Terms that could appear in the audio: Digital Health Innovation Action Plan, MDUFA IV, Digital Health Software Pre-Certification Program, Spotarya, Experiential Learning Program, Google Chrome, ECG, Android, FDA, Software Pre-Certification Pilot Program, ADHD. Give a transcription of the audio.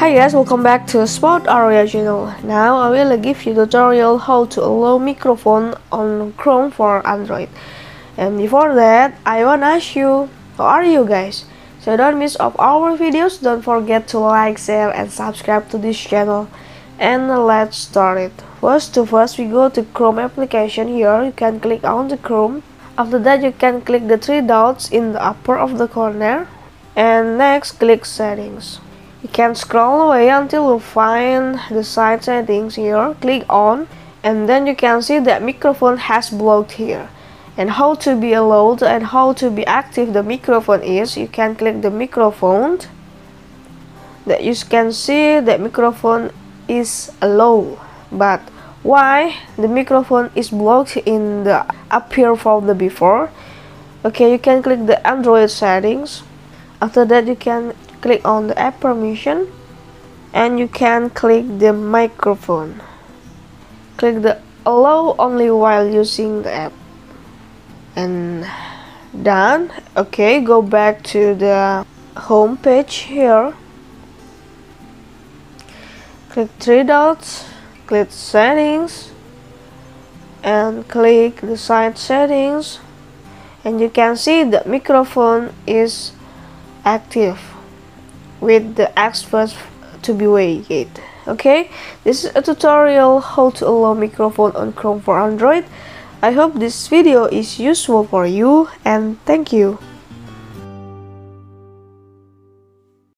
Hi guys, welcome back to Spotarya channel. Now I will give you tutorial how to allow microphone on Chrome for Android. And before that, I wanna ask you, how are you guys? So don't miss off our videos. Don't forget to like, share, and subscribe to this channel. And let's start it. First, we go to Chrome application. Here you can click on the Chrome. After that, you can click the three dots in the upper of the corner. And next, click settings. You can scroll away until you find the side settings here. Click on, and then you can see that microphone has blocked here. And how to be allowed and how to be active the microphone is, you can click the microphone. That you can see that microphone is allowed, but why the microphone is blocked in the up here from the before? Okay, you can click the Android settings. After that, you can click on the app permission, and you can click the microphone. Click the allow only while using the app, and done. Okay, go back to the home page here. Click three dots, click settings, and click the side settings, and you can see the microphone is active with the experts to be waited. Okay, this is a tutorial how to allow microphone on Chrome for Android. I hope this video is useful for you, and thank you.